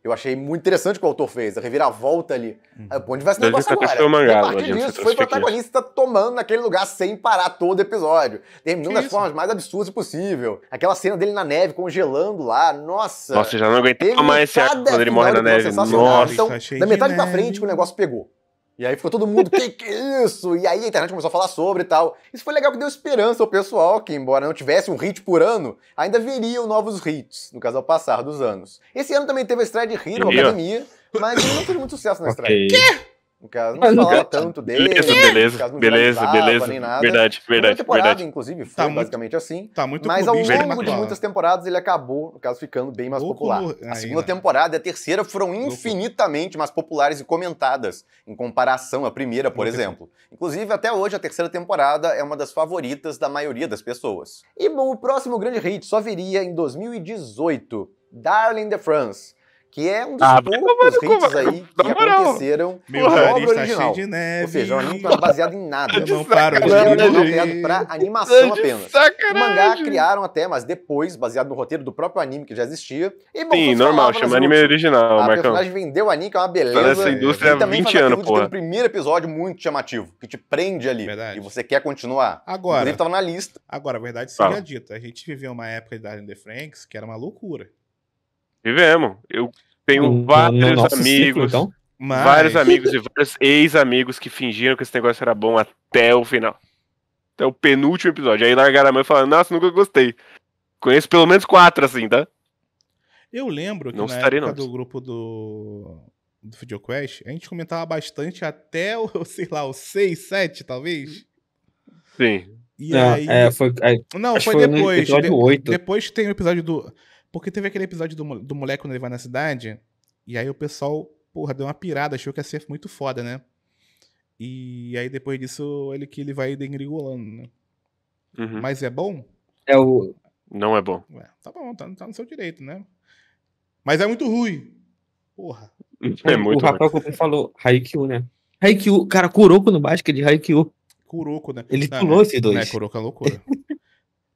Eu achei muito interessante o que o autor fez, a reviravolta ali. Hum. Aí, onde vai esse negócio agora? Mangado, a partir disso, foi o protagonista aqui. tomando naquele lugar sem parar todo o episódio. Terminando das formas mais absurdas possível. Aquela cena dele na neve, congelando lá. Nossa. Nossa, já não aguentei tomar esse ar quando ele morre na neve. Nossa. Então, da metade pra frente que o negócio pegou. E aí ficou todo mundo, que que é isso? E aí a internet começou a falar sobre e tal. Isso foi legal que deu esperança ao pessoal, que embora não tivesse um hit por ano, ainda veriam novos hits, no caso ao passar dos anos. Esse ano também teve a estreia de Hero Academia, mas não fez muito sucesso na estreia. Okay. Quê? No caso, não falava tanto dele. Beleza, beleza, caso, beleza, tava, beleza. Nem nada. Verdade, verdade, temporada, verdade. Inclusive, foi tá basicamente muito, assim. Tá muito mas ao longo de muitas temporadas, ele acabou, no caso, ficando bem mais Louco, popular. Aí, a segunda né? temporada e a terceira foram Louco. infinitamente mais populares e comentadas, em comparação à primeira, por Louco. exemplo. Inclusive, até hoje, a terceira temporada é uma das favoritas da maioria das pessoas. E, bom, o próximo grande hit só viria em dois mil e dezoito. Darling in the Franxx. Que é um dos ah, poucos hits aí que aconteceram no obra original. De neve. Ou seja, um anime baseado em nada. Eu não paro de criado pra animação apenas. O mangá criaram até, mas depois, baseado no roteiro do próprio anime que já existia. E, bom, sim, normal, chama anime original, Marcão. A personagem vendeu o anime, que é uma beleza. Essa indústria há vinte anos, pô. E um primeiro episódio muito chamativo, que te prende ali. Verdade. E você quer continuar. Agora. Ele tava na lista. Agora, a verdade seja ah. dita. A gente viveu uma época de Darling in the Franxx que era uma loucura. Vivemos. Eu tenho no, vários no amigos. Ciclo, então? Mas... vários amigos e vários ex-amigos que fingiram que esse negócio era bom até o final. Até o penúltimo episódio. Aí largaram a mão e falaram, nossa, nunca gostei. Conheço pelo menos quatro, assim, tá? Eu lembro que não na época não. do grupo do... do VideoQuest, a gente comentava bastante até o, sei lá, o seis, sete, talvez. Sim. E não, aí... é, foi, é, não, foi, foi depois. De, oito. Depois tem o episódio do... Porque teve aquele episódio do, do moleque quando ele vai na cidade, e aí o pessoal, porra, deu uma pirada, achou que ia ser muito foda, né? E aí depois disso, ele que ele vai degringolando, né? Uhum. Mas é bom? É o... Não é bom. Ué, tá bom, tá, tá no seu direito, né? Mas é muito ruim. Porra. É muito o rapaz que falou Haikyu, né? Haikyu, cara, Kuroko no Basket de Haikyu. Kuroko, né? Ele não, pulou né? esses dois. Né? Kuroko é loucura.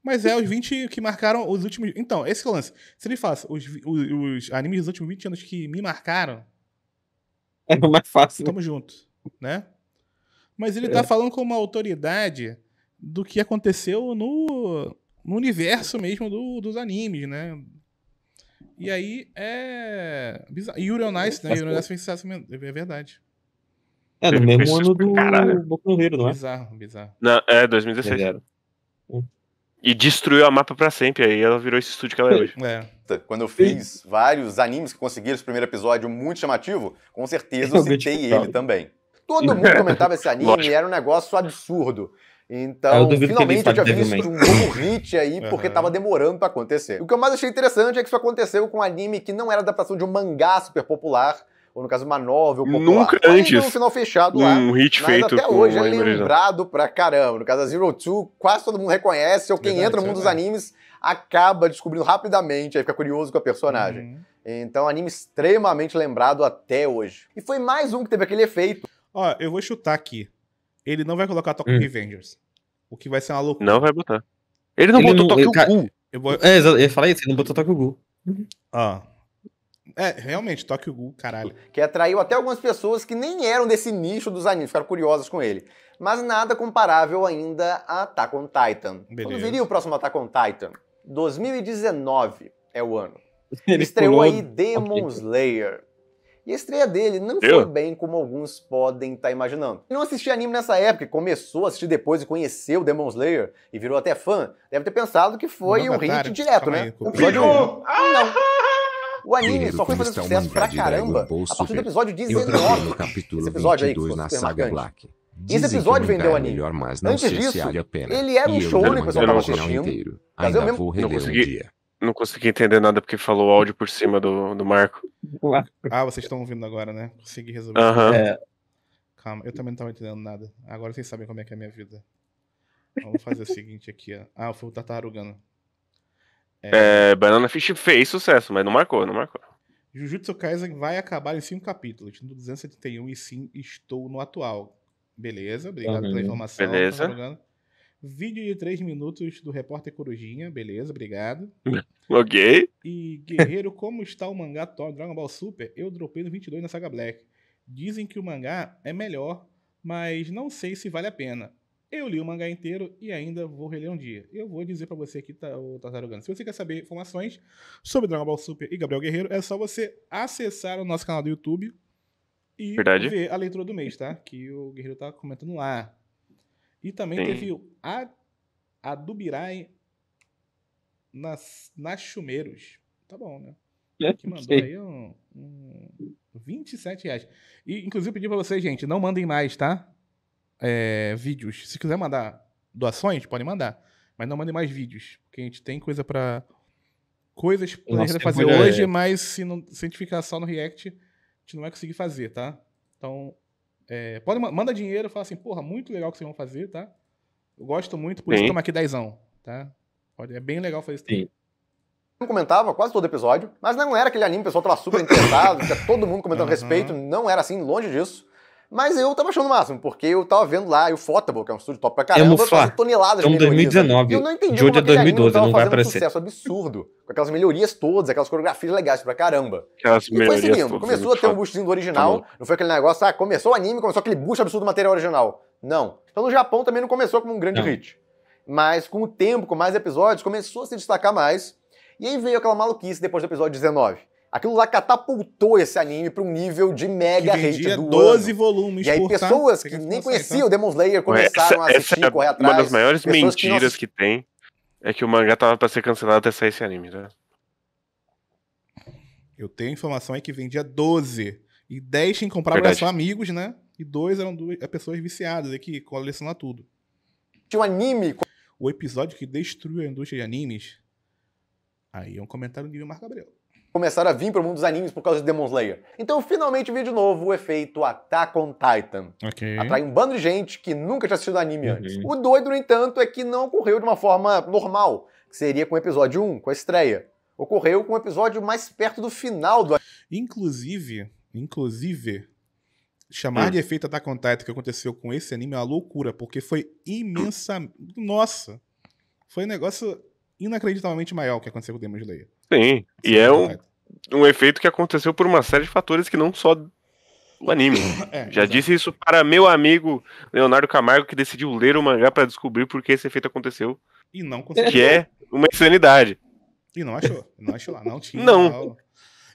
Mas é os vinte que marcaram os últimos... Então, esse que é o lance. Se ele faz os, os, os animes dos últimos vinte anos que me marcaram... É mais fácil. Tamo né? junto, né? Mas ele é. tá falando com uma autoridade do que aconteceu no, no universo mesmo do, dos animes, né? E aí é... bizarro. Yuri on Ice, né? Yuri on Ice foi sensacional. É verdade. É, no mesmo ano do Boku no Hero, não é? Bizarro, bizarro. Não, é, dois mil e dezesseis. É. E destruiu a mapa pra sempre, aí ela virou esse estúdio que ela é hoje. É. Quando eu fiz Sim. vários animes que conseguiram esse primeiro episódio muito chamativo, com certeza eu, eu citei ele também. Todo mundo comentava esse anime Lógico. e era um negócio absurdo. Então, eu finalmente eu tinha visto um novo hit aí, porque uhum. tava demorando pra acontecer. O que eu mais achei interessante é que isso aconteceu com um anime que não era adaptação de um mangá super popular, ou no caso uma novel popular. Nunca antes. Um final fechado lá. Um hit mas feito até hoje é lembrado pra caramba. No caso da Zero Two, quase todo mundo reconhece, ou quem verdade, entra no mundo verdade. dos animes acaba descobrindo rapidamente, aí fica curioso com a personagem. Uhum. Então, anime extremamente lembrado até hoje. E foi mais um que teve aquele efeito. Ó, eu vou chutar aqui. Ele não vai colocar Tokyo hum. Revengers. O que vai ser uma loucura. Não vai botar. Ele não ele botou Tokyo Ghoul. Eu vou... É, eu falei isso, ele não botou Tokyo Ghoul. Ah. É, realmente, Tokyo Ghoul, caralho. Que atraiu até algumas pessoas que nem eram desse nicho dos animes, ficaram curiosas com ele. Mas nada comparável ainda a Attack on Titan. Beleza. Quando viria o próximo Attack on Titan? dois mil e dezenove é o ano. Ele estreou aí Demon Slayer. E a estreia dele não Eu? foi bem como alguns podem estar tá imaginando. Ele não assistia anime nessa época, começou a assistir depois e conheceu Demon Slayer e virou até fã. Deve ter pensado que foi não, um cara, hit direto, né? Aí, o episódio um. Ah, não. O anime só foi fazendo sucesso pra caramba a partir do episódio dezenove. Esse episódio aí que foi super marcante. E esse episódio vendeu o anime. Antes disso, ele era um show que o pessoal tava assistindo. Mas eu mesmo não consegui. Não consegui entender nada porque falou áudio por cima do, do Marco. Ah, vocês estão ouvindo agora, né? Consegui resolver. Uhum. É. Calma, eu também não estava entendendo nada. Agora vocês sabem como é que é a minha vida. Vamos fazer o seguinte aqui, ó. Ah, foi o Tatarugano. É... é, Banana Fish fez sucesso, mas não marcou, não marcou. Jujutsu Kaisen vai acabar em cinco capítulos. No duzentos e setenta e um e sim, estou no atual. Beleza, obrigado uhum. pela informação. Beleza. Tatarugano. Vídeo de três minutos do repórter Corujinha. Beleza, obrigado. Ok. E Guerreiro, como está o mangá Dragon Ball Super? Eu dropei no vinte e dois na Saga Black. Dizem que o mangá é melhor, mas não sei se vale a pena. Eu li o mangá inteiro e ainda vou reler um dia. Eu vou dizer pra você aqui, o Tatarugano. Se você quer saber informações sobre Dragon Ball Super e Gabriel Guerreiro, é só você acessar o nosso canal do YouTube e Verdade. ver a leitura do mês, tá? Que o Guerreiro tá comentando lá. E também Sim. teve o Adubirai nas, nas Chumeiros. Tá bom, né? Que mandou aí um, um vinte e sete reais. E, inclusive, eu pedi pra vocês, gente, não mandem mais, tá? É, vídeos. Se quiser mandar doações, podem mandar. Mas não mandem mais vídeos. Porque a gente tem coisa pra... Coisas pra Nossa, fazer mulher... hoje, mas se, não, se a gente ficar só no React, a gente não vai conseguir fazer, tá? Então... É, pode, manda dinheiro, fala assim, porra, muito legal que vocês vão fazer, tá? Eu gosto muito, por Sim. isso estamos aqui dezão, tá? Pode, é bem legal fazer isso também. Eu comentava quase todo episódio, mas não era aquele anime, o pessoal tava super interessado, tinha todo mundo comentando uhum. a respeito, não era assim, longe disso. Mas eu tava achando o máximo, porque eu tava vendo lá, e o Fotable, que é um estúdio top pra caramba, fazendo toneladas de melhorias. dois mil e dezenove, eu não entendi como aquele anime tava fazendo um sucesso absurdo, com aquelas melhorias todas, aquelas coreografias legais pra caramba. Aquelas e foi seguindo, começou a ter um boostzinho do original, não foi aquele negócio, ah, começou o anime, começou aquele boost absurdo do material original. Não. Então no Japão também não começou como um grande não. hit. Mas com o tempo, com mais episódios, começou a se destacar mais, e aí veio aquela maluquice depois do episódio dezenove. Aquilo lá catapultou esse anime para um nível de mega hate do doze volumes. E aí pessoas que nem conheciam o Demon Slayer começaram a assistir, correr atrás. Uma das maiores mentiras que tem é que o mangá tava para ser cancelado até sair esse anime, né? Eu tenho informação aí que vendia doze. E dez tinha que comprar para só amigos, né? E dois eram duas pessoas viciadas aqui, colecionando tudo. Tinha um anime... O episódio que destruiu a indústria de animes... Aí é um comentário nível Marco Abreu. Começaram a vir para o mundo dos animes por causa de Demon Slayer. Então, finalmente, vi de novo o efeito Attack on Titan. Okay. Atrai um bando de gente que nunca tinha assistido anime uhum. antes. O doido, no entanto, é que não ocorreu de uma forma normal, que seria com o episódio um, com a estreia. Ocorreu com o episódio mais perto do final do... Inclusive, inclusive, chamar hum. de efeito Attack on Titan que aconteceu com esse anime é uma loucura, porque foi imensa... Nossa! Foi um negócio... inacreditavelmente maior o que aconteceu com o Demon Slayer. Sim, Sim e é um, um efeito que aconteceu por uma série de fatores que não só o anime. é, Já exatamente. disse isso para meu amigo Leonardo Camargo, que decidiu ler o mangá para descobrir por que esse efeito aconteceu. E não conseguiu. Que é uma insanidade. E não achou, não achou lá, não tinha. Não. Igual,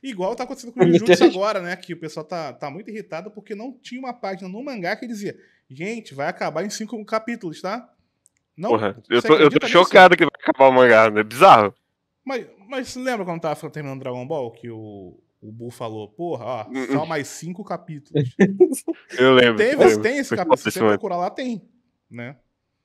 igual tá acontecendo com o Jujutsu agora, né, que o pessoal tá, tá muito irritado porque não tinha uma página no mangá que dizia, gente, vai acabar em cinco capítulos, tá? Não, Porra, eu tô, eu tô chocado que vai acabar o mangá, né? É bizarro. Mas, mas lembra quando tava terminando Dragon Ball que o, o Buu falou, porra, ó, só mais cinco capítulos. eu lembro. Tem, eu lembro. tem esse capítulo, se você procurar lá, tem, né?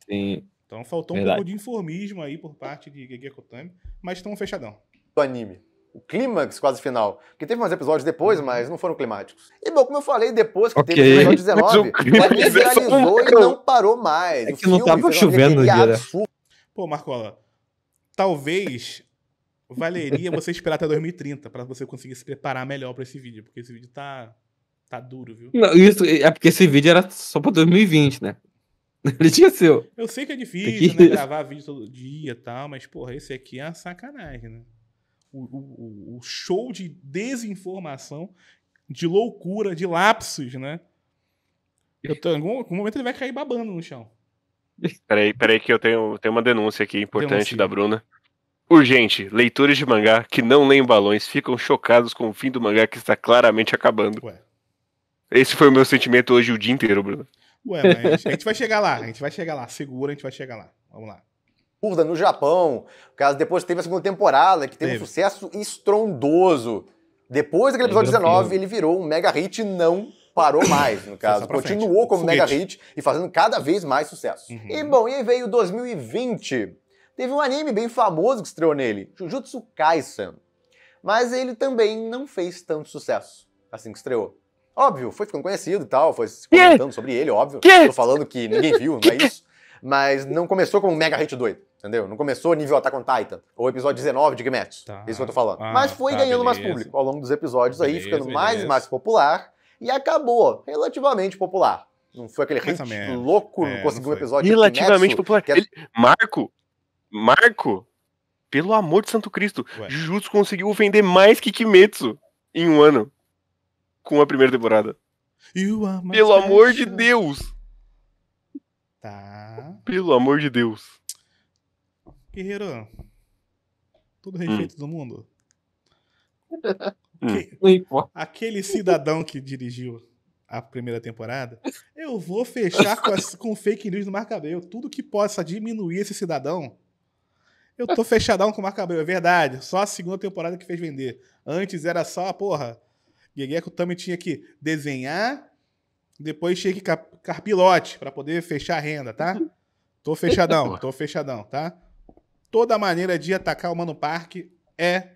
Sim. Então faltou Verdade. um pouco de informismo aí por parte de Gege Kotami, mas estão fechadão. Do anime. O clímax quase final. Porque teve mais episódios depois, uhum. mas não foram climáticos. E bom, como eu falei, depois que okay. teve o episódio dezenove, o anime viralizou e não parou mais. É que o filme não tava chovendo no dia. Pô, Marcola, talvez valeria você esperar até dois mil e trinta pra você conseguir se preparar melhor pra esse vídeo, porque esse vídeo tá, tá duro, viu? Não, isso é porque esse vídeo era só pra dois mil e vinte, né? Ele tinha seu. Eu sei que é difícil, que... né? Gravar vídeo todo dia e tal, mas, porra, esse aqui é uma sacanagem, né? O, o, o show de desinformação, de loucura, de lapsos, né? Eu tô, em algum, algum momento ele vai cair babando no chão. Peraí, peraí que eu tenho, tenho uma denúncia aqui importante denúncia. da Bruna. Urgente, leitores de mangá que não leem balões ficam chocados com o fim do mangá que está claramente acabando. Ué. Esse foi o meu sentimento hoje o dia inteiro, Bruna. Ué, mas a gente vai chegar lá, a gente vai chegar lá, segura, a gente vai chegar lá. Vamos lá. Curda no Japão, caso depois teve a segunda temporada, que teve, teve um sucesso estrondoso. Depois daquele episódio dezenove, ele virou um mega hit e não parou mais, no caso. Continuou como mega hit e fazendo cada vez mais sucesso. Uhum. E bom, e aí veio dois mil e vinte. Teve um anime bem famoso que estreou nele, Jujutsu Kaisen. Mas ele também não fez tanto sucesso assim que estreou. Óbvio, foi ficando conhecido e tal, foi se comentando sobre ele, óbvio. Tô falando que ninguém viu, não é isso? Mas não começou como um mega hit doido. Entendeu? Não começou nível Attack on Titan, ou episódio dezenove de Gemetsu, tá, isso que eu tô falando. Ah, mas foi tá, ganhando beleza. mais público ao longo dos episódios beleza, aí, ficando beleza. mais e mais popular, e acabou relativamente popular. Não foi aquele hit louco, é, não conseguiu não um episódio Relativamente de Gemetsu, popular. Era... Ele... Marco, Marco, pelo amor de Santo Cristo, Ué. Jujutsu conseguiu vender mais que Kimetsu em um ano, com a primeira temporada. Pelo amor de Deus! Tá. Pelo amor de Deus. Guerreiro, todo respeito hum. do mundo. Aquele, aquele cidadão que dirigiu a primeira temporada, eu vou fechar com, as, com fake news do Marco Abreu. Tudo que possa diminuir esse cidadão, eu tô fechadão com o Marco Abreu. É verdade, só a segunda temporada que fez vender. Antes era só a porra. Gege Kotami tinha que desenhar, depois tinha que carpilote pra poder fechar a renda, tá? Tô fechadão, tô fechadão, tá? Toda maneira de atacar o Mano Parque é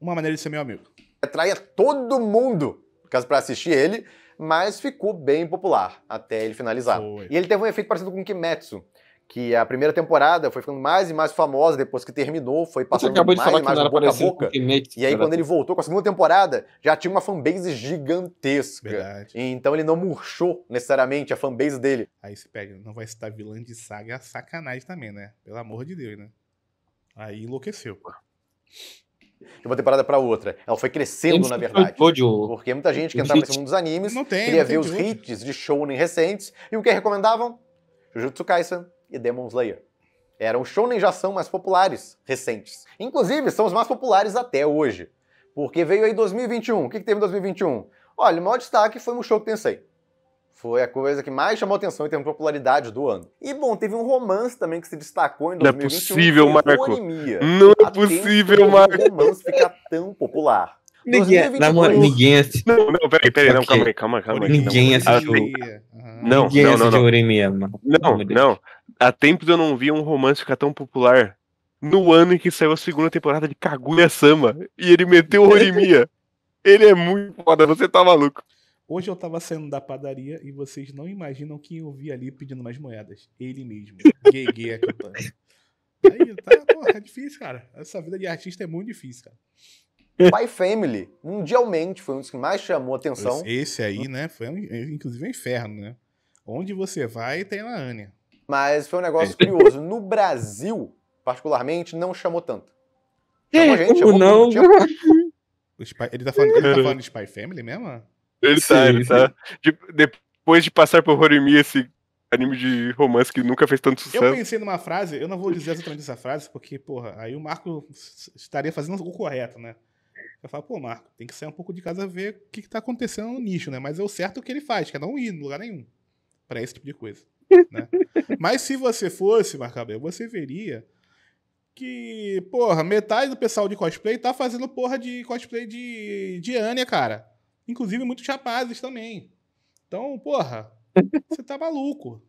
uma maneira de ser meu amigo. Atraía todo mundo, no caso, pra assistir ele, mas ficou bem popular até ele finalizar. Foi. E ele teve um efeito parecido com o Kimetsu, que a primeira temporada foi ficando mais e mais famosa depois que terminou, foi passando mais e mais de boca a boca. Kimetsu, e aí, quando ele voltou com a segunda temporada, já tinha uma fanbase gigantesca. Verdade. Então ele não murchou necessariamente a fanbase dele. Aí se pega, não vai citar vilã de saga, é sacanagem também, né? Pelo amor de Deus, né? Aí enlouqueceu, pô. De uma temporada pra outra. Ela foi crescendo, na verdade. Porque muita gente que entrava nesse mundo dos animes não tem, queria não ver os de hits de shounen recentes. E o que recomendavam? Jujutsu Kaisen e Demon Slayer. Eram shounen já são mais populares recentes. Inclusive, são os mais populares até hoje. Porque veio aí dois mil e vinte e um. O que, que teve em dois mil e vinte e um? Olha, o maior destaque foi o Mushoku Tensei. Foi a coisa que mais chamou atenção em termos de popularidade do ano. E, bom, teve um romance também que se destacou em dois mil e vinte e um. Não é possível, Marco. Não é possível, Marco. O romance ficar tão popular. Ninguém, namora, ninguém assistiu. Não, não, peraí, peraí, não, calma aí, calma, calma aí. Ninguém assistiu. Não, não, não. Não, Horimiya, não, não. Há tempos eu não vi um romance ficar tão popular no ano em que saiu a segunda temporada de Kaguya-sama e ele meteu o Horimiya. Ele é muito foda, você tá maluco. Hoje eu tava saindo da padaria e vocês não imaginam quem eu vi ali pedindo mais moedas. Ele mesmo. Gege é cantando. Aí, tá, porra, é difícil, cara. Essa vida de artista é muito difícil, cara. Spy Family, mundialmente, foi um dos que mais chamou atenção. Esse aí, né, foi um, inclusive um inferno, né? Onde você vai, tem a Anya. Mas foi um negócio curioso. No Brasil, particularmente, não chamou tanto. Chamou gente, chamou não? O Spy, ele tá falando, ele tá falando de Spy Family mesmo? Ele tá, ele tá. De, depois de passar por Horimiya, esse anime de romance que nunca fez tanto sucesso. Eu pensei numa frase, eu não vou dizer exatamente essa frase, porque, porra, aí o Marco estaria fazendo o correto, né? Eu falo, pô, Marco, tem que sair um pouco de casa ver o que, que tá acontecendo no nicho, né? Mas é o certo que ele faz, que é não ir em lugar nenhum pra esse tipo de coisa, né? Mas se você fosse, Marco Abreu, você veria que, porra, metade do pessoal de cosplay tá fazendo porra de cosplay de, de Anya, cara. Inclusive muitos rapazes também. Então, porra, você tá maluco.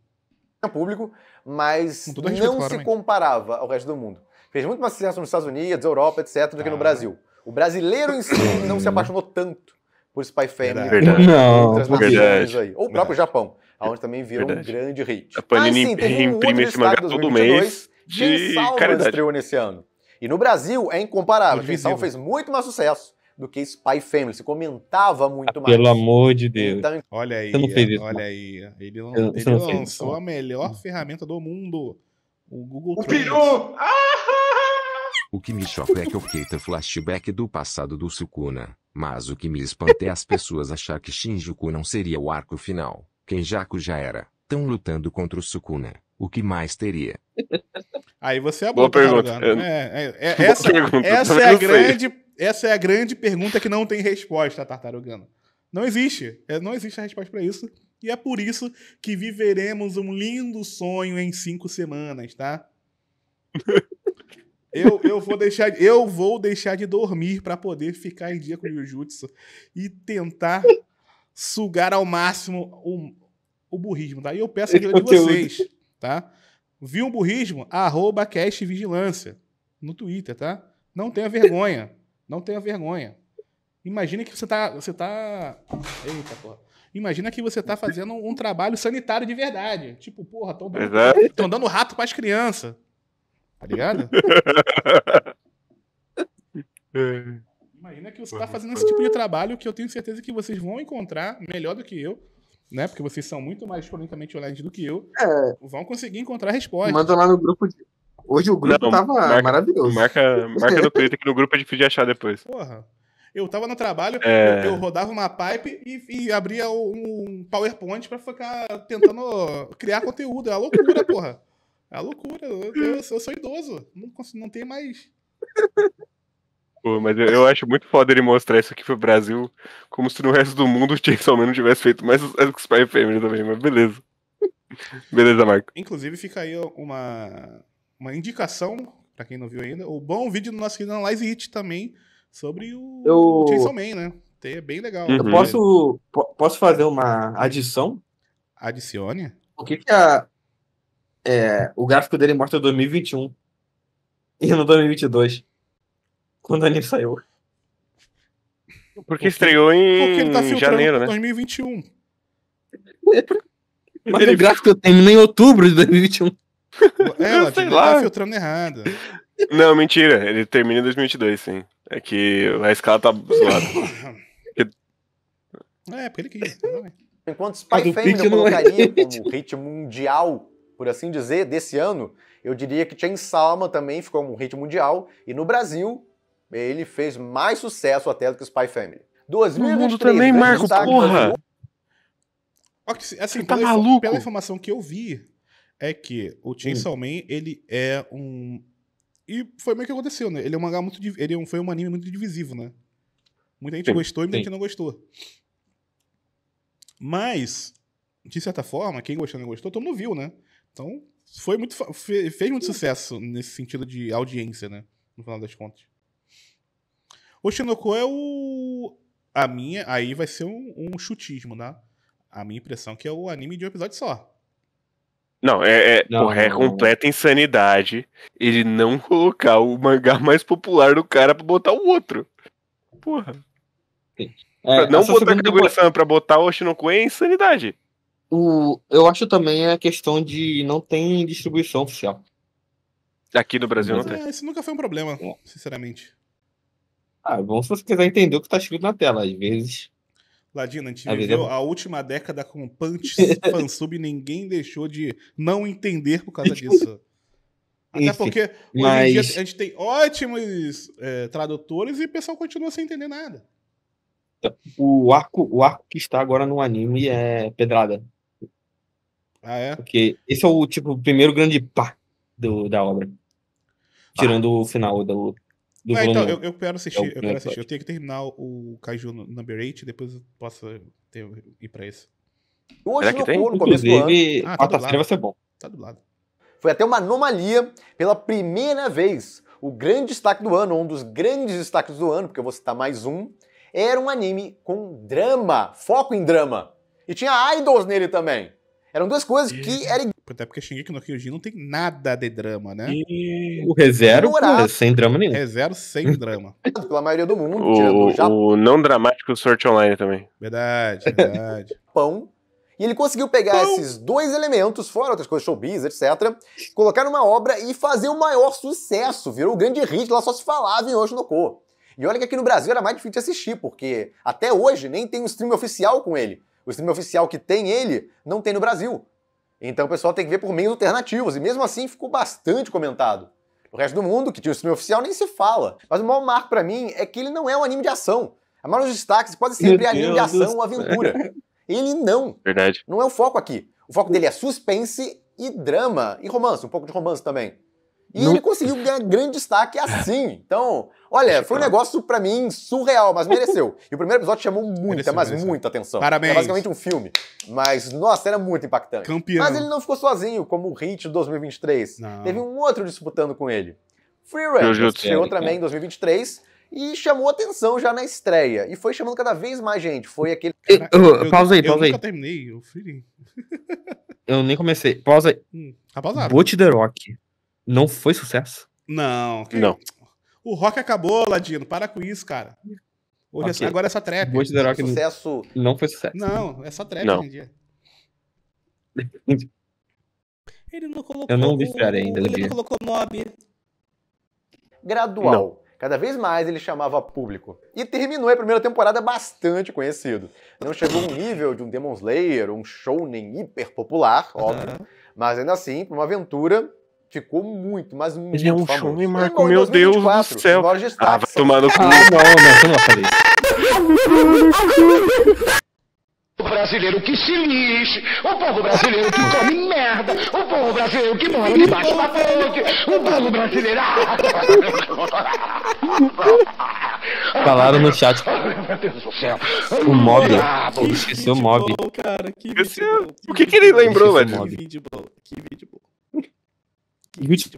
É público, mas não claramente se comparava ao resto do mundo. Fez muito mais sucesso nos Estados Unidos, Europa, etcétera, do ah. que no Brasil. O brasileiro em si não se apaixonou tanto por Spy Family. Verdade. Não, verdade. Aí. Ou o próprio verdade. Japão, onde também virou verdade. um grande hit. A Panini sim, reimprime um esse mangá todo mês de caridade. Estreou nesse ano. E no Brasil é incomparável. Chainsaw fez muito mais sucesso do que Spy Family. Se comentava muito ah, mais. Pelo amor de Deus. Então, olha aí, não fez isso, olha não. aí. Ele, não, ele não lançou não. a melhor ferramenta do mundo. O Google Trends. O que me choca é que eu fiquei ter flashback do passado do Sukuna, mas o que me espanta é as pessoas achar que Shinjuku não seria o arco final. Kenjaku já era, tão lutando contra o Sukuna, o que mais teria? Aí você é boa pergunta. Tá é, é, é, boa essa, pergunta. Essa, é a grande, essa é a grande pergunta que não tem resposta, Tatarugano. Não existe, não existe a resposta para isso, e é por isso que viveremos um lindo sonho em cinco semanas, tá? Eu, eu, vou deixar, eu vou deixar de dormir pra poder ficar em dia com o Jujutsu e tentar sugar ao máximo o, o burrismo, tá? E eu peço a ajuda de vocês, tá? Viu um burrismo? Arroba cast vigilância no Twitter, tá? Não tenha vergonha. Não tenha vergonha. Imagina que você tá... Você tá... Eita, porra. Imagina que você tá fazendo um trabalho sanitário de verdade. Tipo, porra, tão dando, tão dando rato pras crianças. Tá ligado? Imagina que você tá fazendo esse tipo de trabalho que eu tenho certeza que vocês vão encontrar melhor do que eu, né? Porque vocês são muito mais cronicamente honestos do que eu. É. Vão conseguir encontrar respostas. Manda lá no grupo de... Hoje o grupo não, tava marca, maravilhoso. Marca, marca no Twitter que no grupo é difícil de achar depois. Porra. Eu tava no trabalho, é... eu rodava uma pipe e, e abria um PowerPoint pra ficar tentando criar conteúdo. É uma loucura, porra. É a loucura, eu, eu, eu sou idoso, não, não tem mais. Pô, mas eu, eu acho muito foda ele mostrar isso aqui pro Brasil, como se no resto do mundo o Chainsaw Man não tivesse feito mais sucesso que o Spy Family também, mas beleza. Beleza, Marco. Inclusive fica aí uma, uma indicação, pra quem não viu ainda, o bom vídeo do nosso querido Analyze Hit também, sobre o, eu... o Chainsaw Man, né? É bem legal. Uhum. Eu posso, posso fazer uma adição? Adicione? O que que a... É, o gráfico dele mostra dois mil e vinte e um e no dois mil e vinte e dois quando o anime saiu. Porque, porque estreou em porque ele tá janeiro, né? dois mil e vinte e um. Mas ele... o gráfico terminou em outubro de dois mil e vinte e um. É, eu sei lá. Ele tá filtrando errado. Não, mentira. Ele termina em dois mil e vinte e dois, sim. É que a escala tá zoada. É, porque ele quis. Enquanto Spy Family eu colocaria como hit mundial, por assim dizer, desse ano, eu diria que Chainsaw Man também ficou um hit mundial, e no Brasil, ele fez mais sucesso até do que o Spy Family. dois mil e vinte e três, no mundo também, Marco, porra! Assim, tá pela, maluco? Pela informação que eu vi, é que o Chainsaw hum. Man, ele é um... E foi meio que aconteceu, né? Ele é um mangá muito... Ele foi um anime muito divisivo, né? Muita gente sim, gostou e muita sim. gente não gostou. Mas, de certa forma, quem gostou e não gostou, todo mundo viu, né? Então, foi muito, fez muito sucesso nesse sentido de audiência, né? No final das contas. O Shinoko é o... A minha... Aí vai ser um, um chutismo, né? A minha impressão é que é o anime de um episódio só. Não, é, é, não, porra, não, é completa não. insanidade ele não colocar o mangá mais popular do cara pra botar o outro. Porra. É, não botar a Kaguya-san pra botar o Shinoko é insanidade. O, eu acho também a questão de não tem distribuição oficial. Aqui no Brasil mas não é, tem. Isso nunca foi um problema, é. sinceramente. Ah, bom se você quiser entender o que tá escrito na tela, às vezes. Ladino, a gente a viveu é... a última década com punch, fansub, e ninguém deixou de não entender por causa disso. Até Enfim, porque mas... hoje em dia a gente tem ótimos é, tradutores e o pessoal continua sem entender nada. O arco, o arco que está agora no anime é pedrada. Ah, é? Porque esse é o tipo primeiro grande pá do, da obra. Tirando ah. o final do... do ah, então, eu, eu quero assistir, é eu quero assistir. Eu tenho que terminar o Kaiju Number oito, depois eu posso ter, ir pra esse. Hoje no tem? no começo do ano. Ah, tá tá vai ser bom. Tá do lado. Foi até uma anomalia, pela primeira vez, o grande destaque do ano, um dos grandes destaques do ano, porque eu vou citar mais um, era um anime com drama, foco em drama. E tinha idols nele também. Eram duas coisas e... que eram... Até porque Shingeki no Kyojin não tem nada de drama, né? E... O Re:Zero é sem drama nenhum. Re:Zero sem drama. Pela maioria do mundo. O, o, Japão. o não dramático Sword Art Online também. Verdade, verdade. Pão. E ele conseguiu pegar Pão. esses dois elementos, fora outras coisas, showbiz, etcétera. Colocar numa obra e fazer o maior sucesso. Virou o grande hit, lá só se falava em Hoje no Ko. E olha que aqui no Brasil era mais difícil de assistir, porque até hoje nem tem um stream oficial com ele. O stream oficial que tem ele, não tem no Brasil. Então o pessoal tem que ver por meios alternativos, e mesmo assim ficou bastante comentado. No resto do mundo, que tinha o stream oficial, nem se fala. Mas o maior marco pra mim é que ele não é um anime de ação. A maioria dos destaques pode ser sempre anime de ação ou aventura. Ele não. Verdade. Não é o foco aqui. O foco dele é suspense e drama, e romance, um pouco de romance também. E não. ele conseguiu ganhar grande destaque assim. Então, olha, foi um negócio pra mim surreal, mas mereceu. E o primeiro episódio chamou muita, mereceu, mas mereceu. muita atenção. Parabéns. É basicamente um filme. Mas, nossa, era muito impactante. Campeão. Mas ele não ficou sozinho, como o hit de dois mil e vinte e três. Não. Teve um outro disputando com ele. Free Rangers chegou também em dois mil e vinte e três e chamou atenção já na estreia. E foi chamando cada vez mais gente. Foi aquele... Caraca, eu, eu, pausa aí, pausa aí. Eu nunca aí. terminei, eu fui... eu nem comecei. Pausa aí. Hum, Bote The Rock. Não foi sucesso? Não. Okay. Não. O rock acabou, Ladino. Para com isso, cara. Hoje okay. é, agora é só trap. Bote The Rock sucesso... não foi sucesso. Não, é só trap hoje em dia. Ele não colocou... Eu não vi esperar ainda. Ele não colocou mob. Gradual. Não. Cada vez mais ele chamava público. E terminou a primeira temporada bastante conhecido. Não chegou um nível de um Demon Slayer, um shounen hiper popular, óbvio. Uh-huh. Mas ainda assim, para uma aventura... Ficou muito, mas muito famoso. Ele é um showman, Marco, meu Deus do céu. Ah, vai tomar no cu. Ah, não, não, não falei isso. O brasileiro que se lixe, o povo brasileiro que come merda, o povo brasileiro que mora debaixo da ponte, o povo brasileiro... Falaram no chat. Meu Deus do céu. O Mob, esqueceu o Mob. O que que ele lembrou, velho? Que vídeo bom, que vídeo bom. Guilty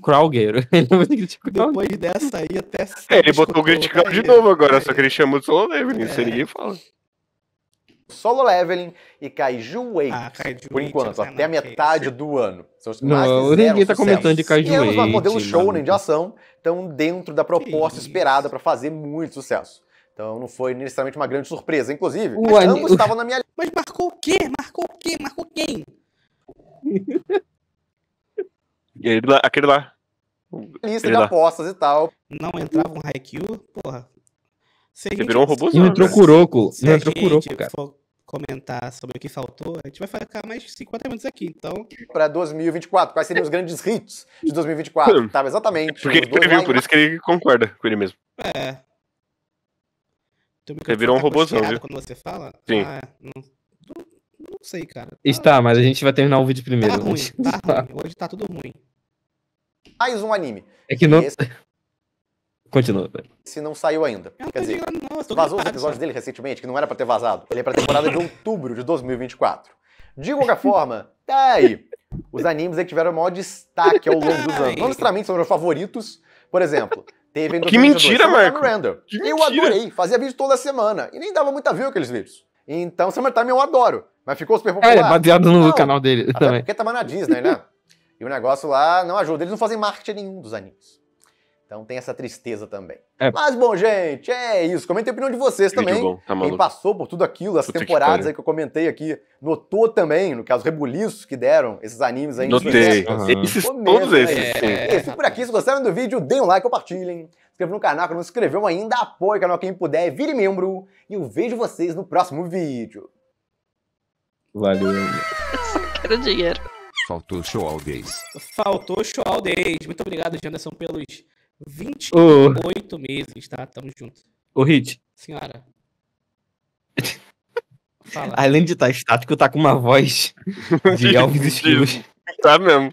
Crown, Guerreiro. Depois dessa aí até... É, ele botou o Guilty Crown de novo agora, só que ele chamou de Solo Leveling, isso ninguém fala. Solo Leveling e Kaiju oito, ah, por enquanto, até a metade do ano. São os não, ninguém tá comentando de Kaiju oito. E eles mandaram um shounen de ação, estão dentro da proposta esperada pra fazer muito sucesso. Então não foi necessariamente uma grande surpresa, inclusive. Mas ambos estavam na minha... Mas marcou o quê? Marcou o quê? Marcou quem? E ele lá, aquele lá. Lista ele de lá. apostas e tal. Não entrava um Haikyu, porra. Você virou um robôzinho. Não entrou Kuroko. Se não entrou Kuroko, cara. For comentar sobre o que faltou, a gente vai ficar mais cinquenta minutos aqui, então... Pra dois mil e vinte e quatro, quais seriam os grandes hits de dois mil e vinte e quatro? Hum. Tava exatamente. Porque ele previu, por isso que ele concorda com ele mesmo. É. Você virou um robôzão, viu? Quando você fala? Sim. Ah, não... Não sei, cara. Tá... Está, mas a gente vai terminar o vídeo primeiro. Tá ruim, tá ruim. Hoje tá tudo ruim. Mais um anime. É que não... Esse... Continua, velho. Se não saiu ainda. Eu Quer dizer, ligando, não, vazou os episódios dele recentemente, que não era pra ter vazado. Ele é pra temporada de outubro de dois mil e vinte e quatro. De qualquer forma, tá aí. Os animes aí tiveram o maior destaque ao longo dos anos. Não necessariamente são meus favoritos. Por exemplo, teve em dois mil e vinte e dois. Que mentira, Marco! Que eu mentira. Adorei, fazia vídeo toda semana. E nem dava muita view aqueles vídeos. Então, Summertime eu adoro. Mas ficou super popular. É, baseado no não, canal dele até também. Porque tava na Disney, né? E o negócio lá não ajuda. Eles não fazem marketing nenhum dos animes. Então tem essa tristeza também. É. Mas, bom, gente, é isso. Comentem a opinião de vocês Vídeo também. Bom, tá Quem passou por tudo aquilo, as Puta temporadas que, aí que eu comentei aqui, notou também, no caso, rebuliços que deram esses animes aí. Notei. Uhum. Esses, todos esses. É. É isso por aqui. Se gostaram do vídeo, deem um like, compartilhem. Inscrevam no canal, que não se inscreveu ainda. Apoie o canal quem puder. Vire membro. E eu vejo vocês no próximo vídeo. Valeu. Eu só quero dinheiro. Faltou show all days. Faltou show all days. Muito obrigado, Janderson, pelos... vinte e oito oh. meses, tá? Tamo junto. Ô, Hit. Senhora. Fala. Além de estar estático, tá com uma voz de alvos estilos. Tá mesmo.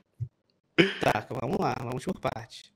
Tá, vamos lá. Vamos por parte.